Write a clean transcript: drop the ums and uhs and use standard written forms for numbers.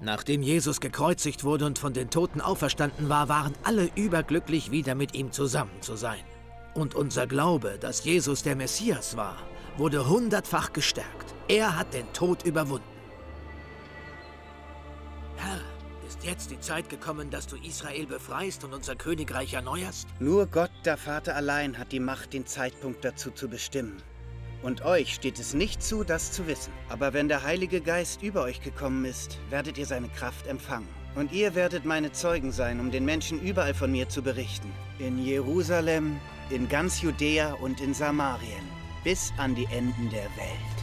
Nachdem Jesus gekreuzigt wurde und von den Toten auferstanden war, waren alle überglücklich, wieder mit ihm zusammen zu sein. Und unser Glaube, dass Jesus der Messias war, wurde 100-fach gestärkt. Er hat den Tod überwunden. Herr, ist jetzt die Zeit gekommen, dass du Israel befreist und unser Königreich erneuerst? Nur Gott, der Vater allein, hat die Macht, den Zeitpunkt dazu zu bestimmen. Und euch steht es nicht zu, das zu wissen. Aber wenn der Heilige Geist über euch gekommen ist, werdet ihr seine Kraft empfangen. Und ihr werdet meine Zeugen sein, um den Menschen überall von mir zu berichten. In Jerusalem, in ganz Judäa und in Samarien. Bis an die Enden der Welt.